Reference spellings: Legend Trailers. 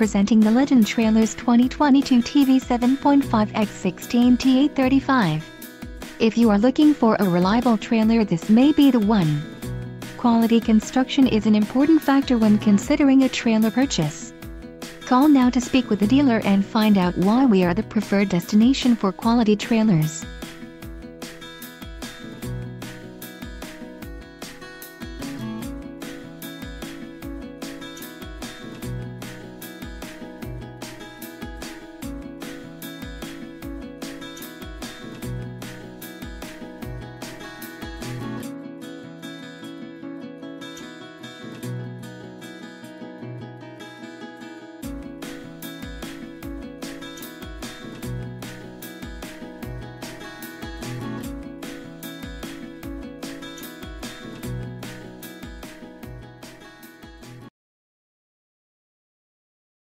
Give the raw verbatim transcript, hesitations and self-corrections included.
presenting the Legend Trailers twenty twenty-two T V seven point five by sixteen T A thirty-five. If you are looking for a reliable trailer, this may be the one. Quality construction is an important factor when considering a trailer purchase. Call now to speak with the dealer and find out why we are the preferred destination for quality trailers.